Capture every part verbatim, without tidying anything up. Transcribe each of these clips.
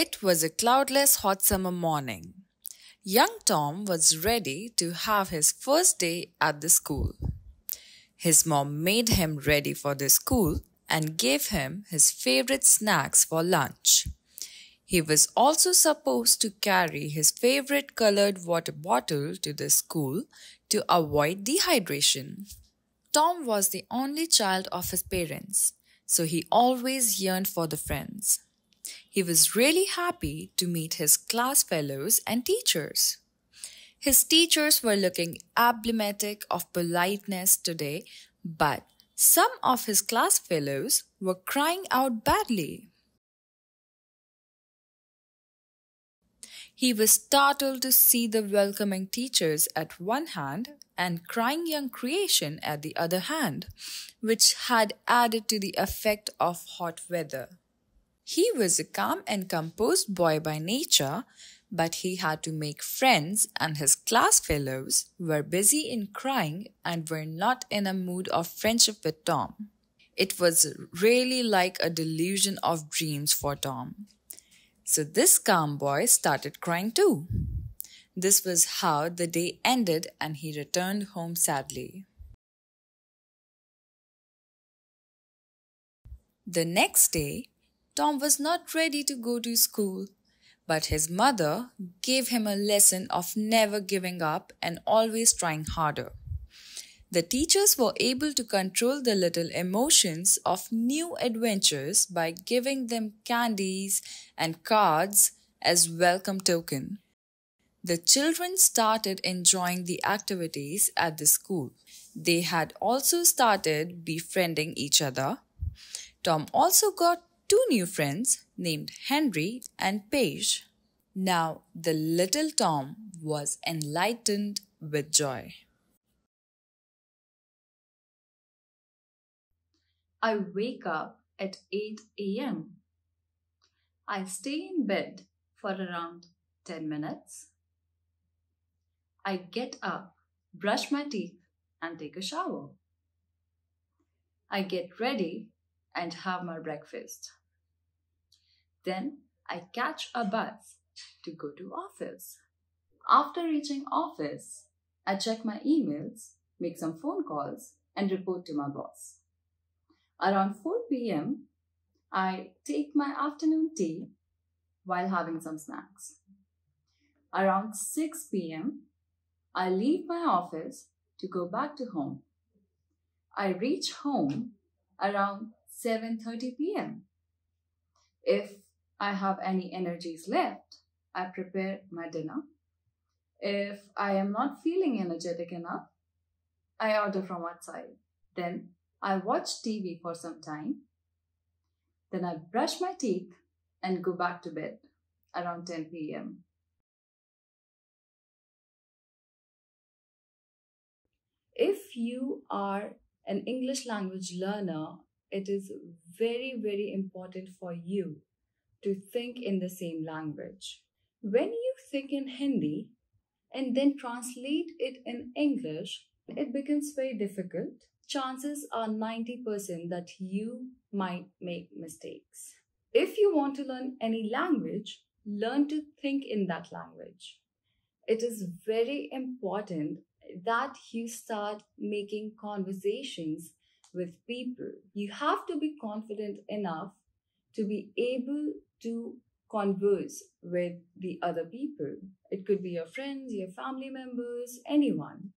It was a cloudless hot summer morning. Young Tom was ready to have his first day at the school. His mom made him ready for the school and gave him his favorite snacks for lunch. He was also supposed to carry his favorite colored water bottle to the school to avoid dehydration. Tom was the only child of his parents, so he always yearned for the friends. He was really happy to meet his class fellows and teachers. His teachers were looking emblematic of politeness today, but some of his class fellows were crying out badly. He was startled to see the welcoming teachers at one hand and crying young creation at the other hand, which had added to the effect of hot weather. He was a calm and composed boy by nature, but he had to make friends, and his class fellows were busy in crying and were not in a mood of friendship with Tom. It was really like a delusion of dreams for Tom. So this calm boy started crying too. This was how the day ended, and he returned home sadly. The next day, Tom was not ready to go to school, but his mother gave him a lesson of never giving up and always trying harder. The teachers were able to control the little emotions of new adventures by giving them candies and cards as welcome token. The children started enjoying the activities at the school. They had also started befriending each other. Tom also got two new friends named Henry and Paige. Now the little Tom was enlightened with joy. I wake up at eight A M I stay in bed for around ten minutes. I get up, brush my teeth, and take a shower. I get ready and have my breakfast. Then I catch a bus to go to office. After reaching office, I check my emails, make some phone calls, and report to my boss. Around four P M, I take my afternoon tea while having some snacks. Around six P M, I leave my office to go back to home. I reach home around seven thirty P M If I have any energies left, I prepare my dinner. If I am not feeling energetic enough, I order from outside. Then I watch T V for some time. Then I brush my teeth and go back to bed around ten P M If you are an English language learner, it is very, very important for you to think in the same language. When you think in Hindi and then translate it in English, it becomes very difficult. Chances are ninety percent that you might make mistakes. If you want to learn any language, learn to think in that language. It is very important that you start making conversations with people. You have to be confident enough to be able to converse with the other people. It could be your friends, your family members, anyone.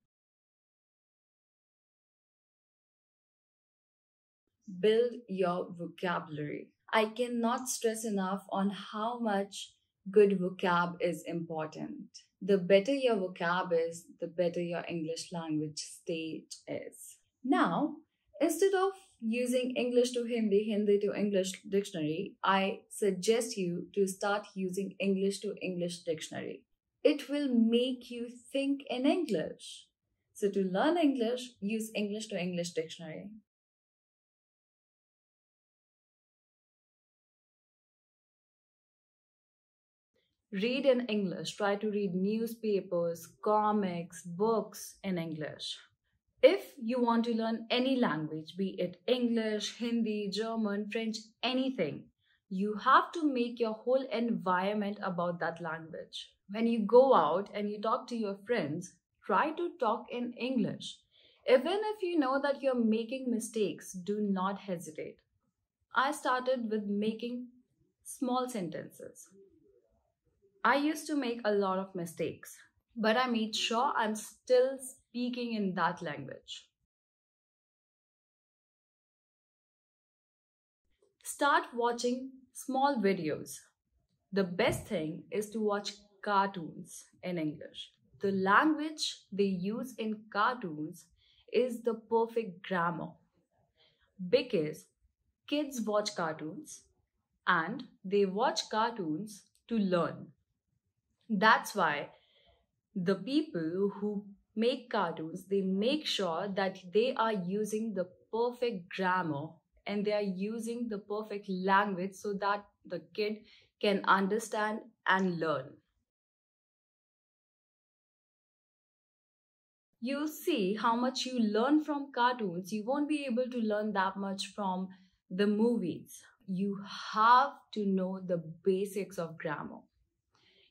Build your vocabulary. I cannot stress enough on how much good vocab is important. The better your vocab is, the better your English language state is. Now, instead of using English to Hindi, Hindi to English dictionary, I suggest you to start using English to English dictionary. It will make you think in English. So to learn English, use English to English dictionary. Read in English. Try to read newspapers, comics, books in English. If you want to learn any language, be it English, Hindi, German, French, anything, you have to make your whole environment about that language. When you go out and you talk to your friends, try to talk in English. Even if you know that you're making mistakes, do not hesitate. I started with making small sentences. I used to make a lot of mistakes, but I made sure I'm still speaking in that language. Start watching small videos. The best thing is to watch cartoons in English. The language they use in cartoons is the perfect grammar, because kids watch cartoons and they watch cartoons to learn. That's why the people who make cartoons, they make sure that they are using the perfect grammar and they are using the perfect language so that the kid can understand and learn. You see how much you learn from cartoons. You won't be able to learn that much from the movies. You have to know the basics of grammar.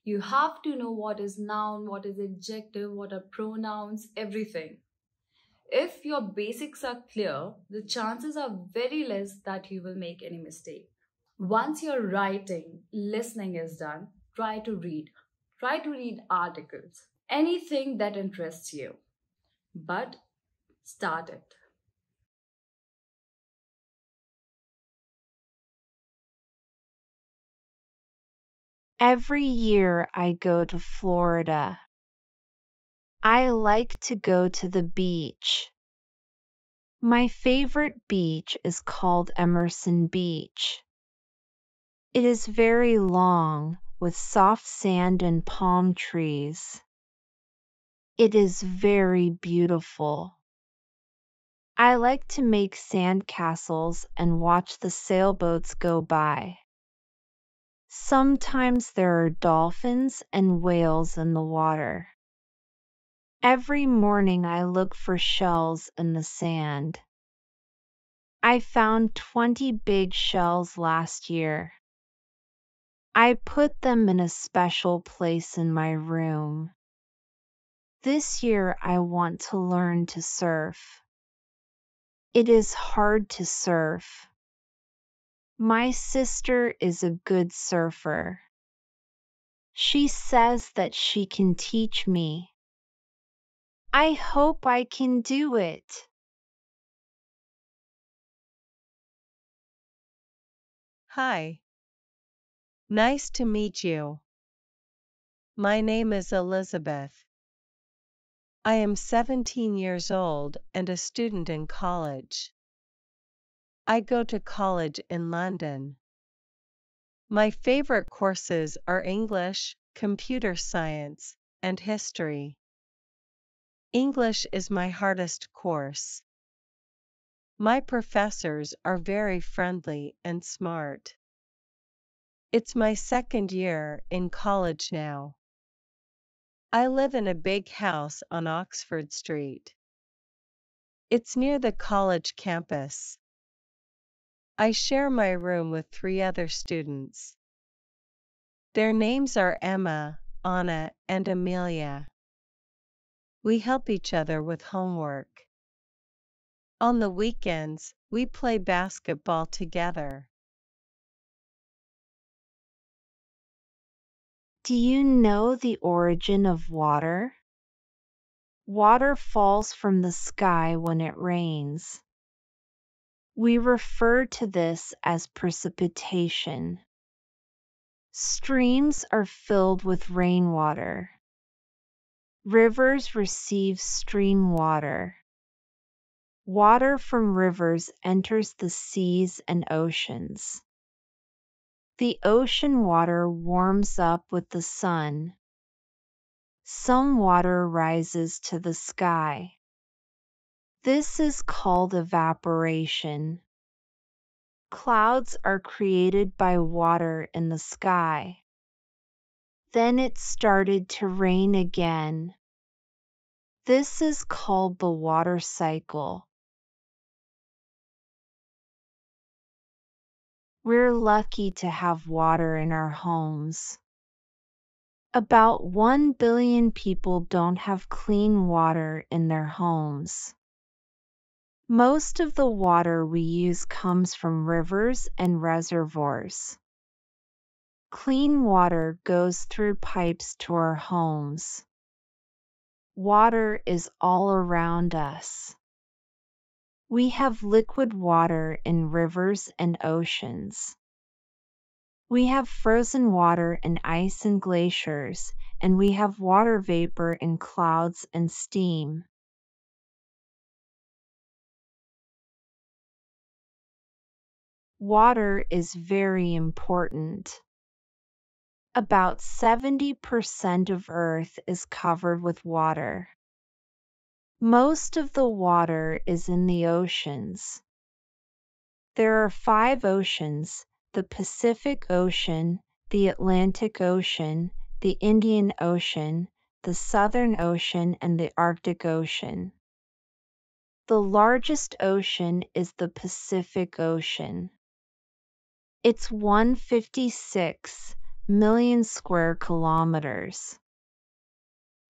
You have to know what is noun, what is adjective, what are pronouns, everything. If your basics are clear, the chances are very less that you will make any mistake. Once your writing, listening is done, try to read. Try to read articles, anything that interests you, but start it. Every year I go to Florida. I like to go to the beach. My favorite beach is called Emerson Beach. It is very long, with soft sand and palm trees. It is very beautiful. I like to make sandcastles and watch the sailboats go by. Sometimes there are dolphins and whales in the water. Every morning I look for shells in the sand. I found twenty big shells last year. I put them in a special place in my room. This year I want to learn to surf. It is hard to surf. My sister is a good surfer. She says that she can teach me. I hope I can do it. Hi. Nice to meet you. My name is Elizabeth. I am seventeen years old and a student in college. I go to college in London. My favorite courses are English, computer science, and history. English is my hardest course. My professors are very friendly and smart. It's my second year in college now. I live in a big house on Oxford Street. It's near the college campus. I share my room with three other students. Their names are Emma, Anna, and Amelia. We help each other with homework. On the weekends, we play basketball together. Do you know the origin of water? Water falls from the sky when it rains. We refer to this as precipitation. Streams are filled with rainwater. Rivers receive stream water. Water from rivers enters the seas and oceans. The ocean water warms up with the sun. Some water rises to the sky. This is called evaporation. Clouds are created by water in the sky. Then it started to rain again. This is called the water cycle. We're lucky to have water in our homes. About one billion people don't have clean water in their homes. Most of the water we use comes from rivers and reservoirs. Clean water goes through pipes to our homes. Water is all around us. We have liquid water in rivers and oceans. We have frozen water and ice in glaciers, and we have water vapor in clouds and steam. Water is very important. About seventy percent of Earth is covered with water. Most of the water is in the oceans. There are five oceans: the Pacific Ocean, the Atlantic Ocean, the Indian Ocean, the Southern Ocean, and the Arctic Ocean. The largest ocean is the Pacific Ocean. It's one hundred fifty-six million square kilometers.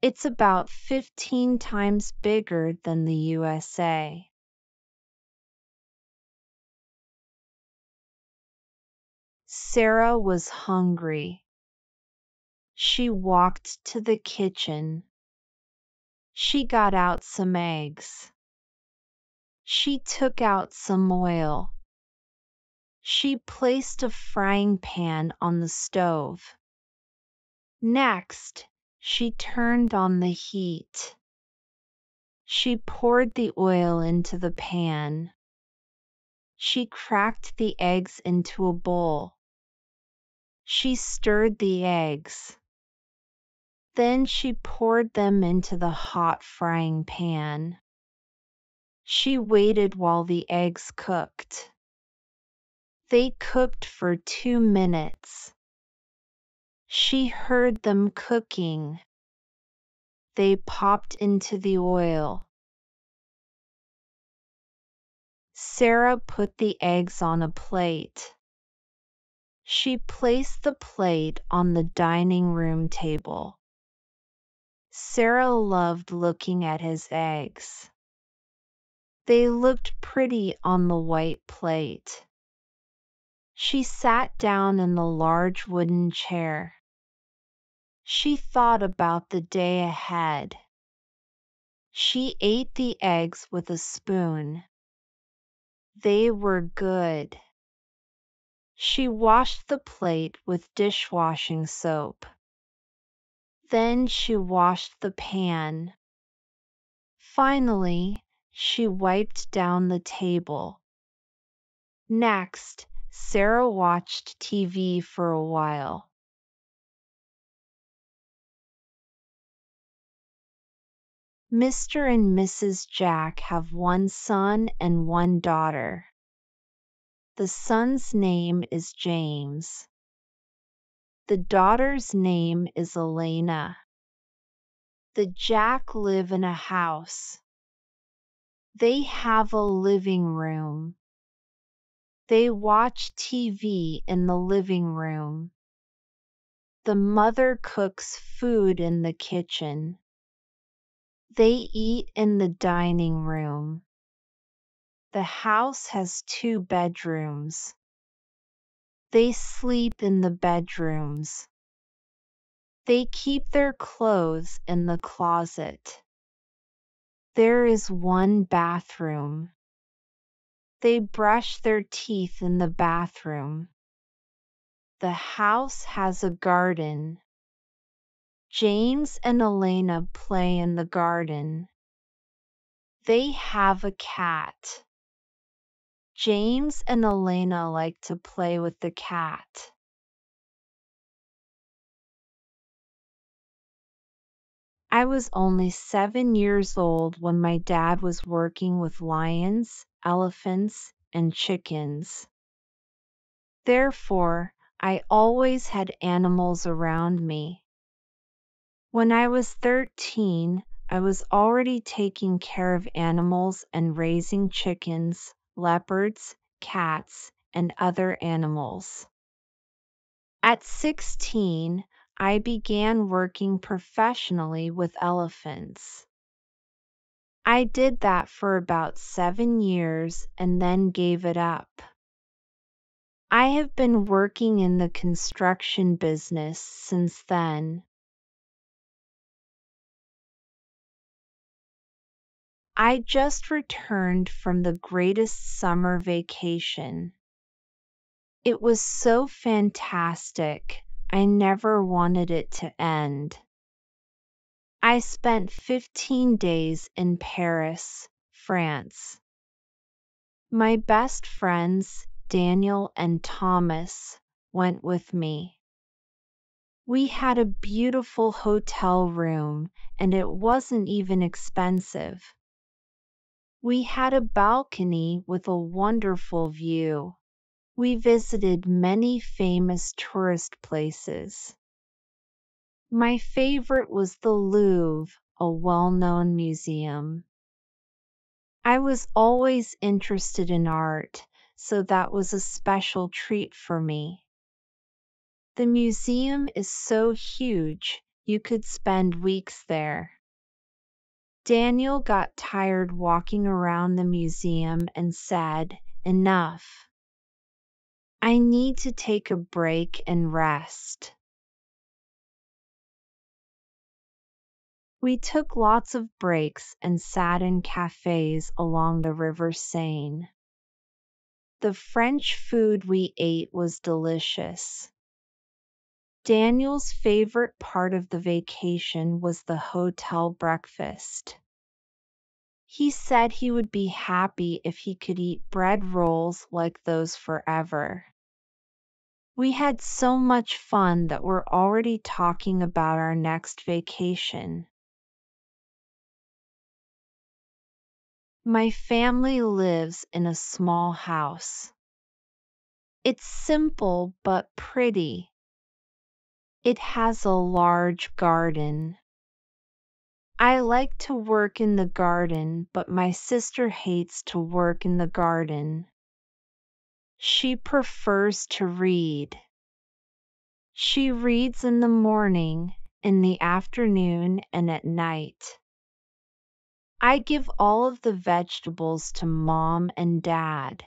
It's about fifteen times bigger than the U S A. Sarah was hungry. She walked to the kitchen. She got out some eggs. She took out some oil. She placed a frying pan on the stove. Next, she turned on the heat. She poured the oil into the pan. She cracked the eggs into a bowl. She stirred the eggs. Then she poured them into the hot frying pan. She waited while the eggs cooked. They cooked for two minutes. She heard them cooking. They popped into the oil. Sarah put the eggs on a plate. She placed the plate on the dining room table. Sarah loved looking at his eggs. They looked pretty on the white plate. She sat down in the large wooden chair. She thought about the day ahead. She ate the eggs with a spoon. They were good. She washed the plate with dishwashing soap. Then she washed the pan. Finally, she wiped down the table. Next, Sarah watched T V for a while. Mister and Missus Jack have one son and one daughter. The son's name is James. The daughter's name is Elena. The Jack live in a house. They have a living room. They watch T V in the living room. The mother cooks food in the kitchen. They eat in the dining room. The house has two bedrooms. They sleep in the bedrooms. They keep their clothes in the closet. There is one bathroom. They brush their teeth in the bathroom. The house has a garden. James and Elena play in the garden. They have a cat. James and Elena like to play with the cat. I was only seven years old when my dad was working with lions, elephants, and chickens. Therefore, I always had animals around me. When I was thirteen, I was already taking care of animals and raising chickens, leopards, cats, and other animals. At sixteen, I began working professionally with elephants. I did that for about seven years and then gave it up. I have been working in the construction business since then. I just returned from the greatest summer vacation. It was so fantastic, I never wanted it to end. I spent fifteen days in Paris, France. My best friends, Daniel and Thomas, went with me. We had a beautiful hotel room, and it wasn't even expensive. We had a balcony with a wonderful view. We visited many famous tourist places. My favorite was the Louvre, a well-known museum. I was always interested in art, so that was a special treat for me. The museum is so huge, you could spend weeks there. Daniel got tired walking around the museum and said, "Enough. I need to take a break and rest." We took lots of breaks and sat in cafes along the River Seine. The French food we ate was delicious. Daniel's favorite part of the vacation was the hotel breakfast. He said he would be happy if he could eat bread rolls like those forever. We had so much fun that we're already talking about our next vacation. My family lives in a small house. It's simple but pretty. It has a large garden. I like to work in the garden, but my sister hates to work in the garden. She prefers to read. She reads in the morning, in the afternoon, and at night. I give all of the vegetables to Mom and Dad.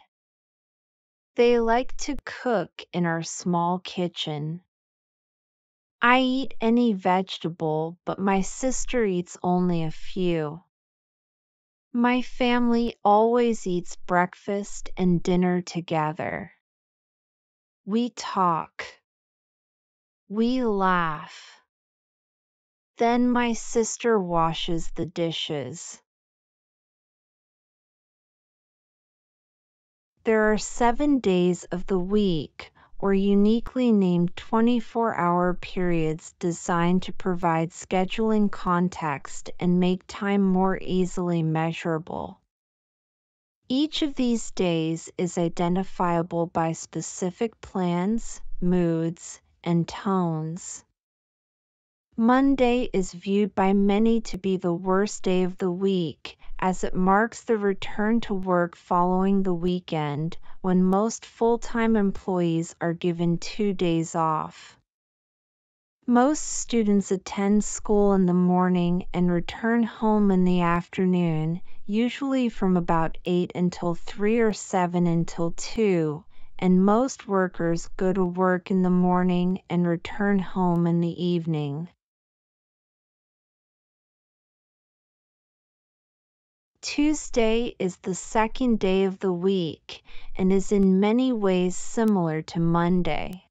They like to cook in our small kitchen. I eat any vegetable, but my sister eats only a few. My family always eats breakfast and dinner together. We talk. We laugh. Then my sister washes the dishes. There are seven days of the week, or uniquely named twenty-four hour periods designed to provide scheduling context and make time more easily measurable. Each of these days is identifiable by specific plans, moods, and tones. Monday is viewed by many to be the worst day of the week, as it marks the return to work following the weekend, when most full-time employees are given two days off. Most students attend school in the morning and return home in the afternoon, usually from about eight until three or seven until two, and most workers go to work in the morning and return home in the evening. Tuesday is the second day of the week and is in many ways similar to Monday.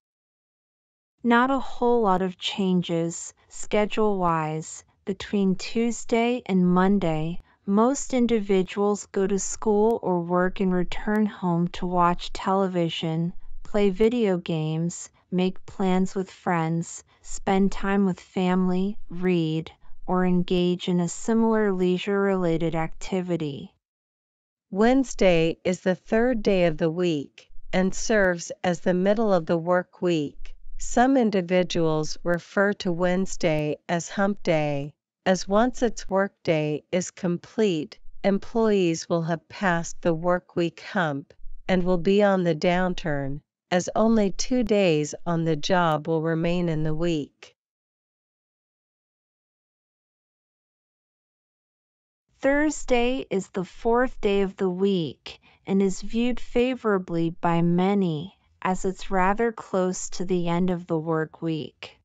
Not a whole lot of changes, schedule-wise, between Tuesday and Monday. Most individuals go to school or work and return home to watch television, play video games, make plans with friends, spend time with family, read, or engage in a similar leisure-related activity. Wednesday is the third day of the week and serves as the middle of the work week. Some individuals refer to Wednesday as hump day, as once its workday is complete, employees will have passed the work week hump and will be on the downturn, as only two days on the job will remain in the week. Thursday is the fourth day of the week and is viewed favorably by many, as it's rather close to the end of the work week.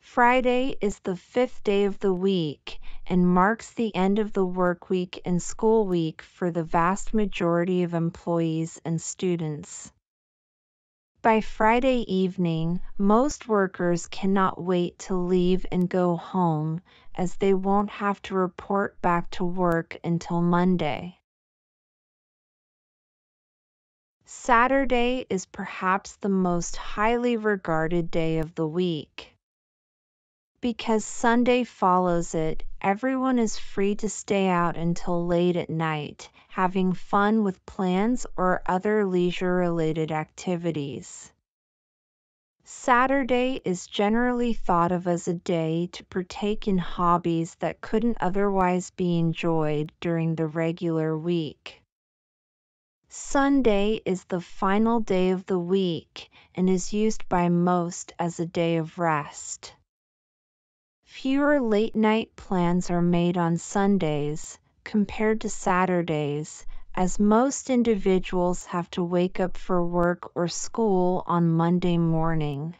Friday is the fifth day of the week and marks the end of the work week and school week for the vast majority of employees and students. By Friday evening, most workers cannot wait to leave and go home, as they won't have to report back to work until Monday. Saturday is perhaps the most highly regarded day of the week. Because Sunday follows it, everyone is free to stay out until late at night, having fun with plans or other leisure-related activities. Saturday is generally thought of as a day to partake in hobbies that couldn't otherwise be enjoyed during the regular week. Sunday is the final day of the week and is used by most as a day of rest. Fewer late-night plans are made on Sundays compared to Saturdays, as most individuals have to wake up for work or school on Monday morning.